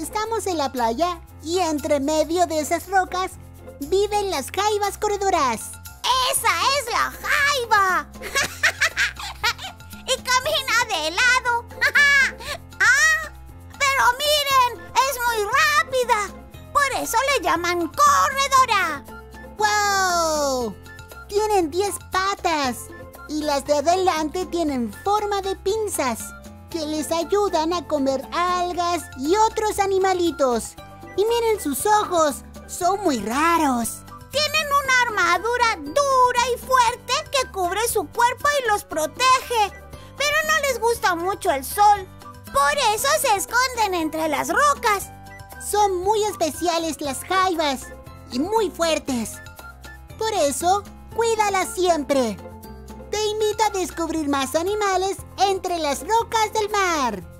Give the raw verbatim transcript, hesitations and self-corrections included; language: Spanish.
Estamos en la playa y entre medio de esas rocas viven las jaibas corredoras. ¡Esa es la jaiba! Y camina de lado. ¡Ah! ¡Pero miren! ¡Es muy rápida! Por eso le llaman corredora. ¡Wow! Tienen diez patas y las de adelante tienen forma de pinzas que les ayudan a comer algas y otros animalitos. Y miren sus ojos, son muy raros. Tienen una armadura dura y fuerte que cubre su cuerpo y los protege, pero no les gusta mucho el sol. Por eso se esconden entre las rocas. Son muy especiales las jaibas y muy fuertes. Por eso, cuídalas siempre. Te invito a descubrir más animales entre las rocas del mar.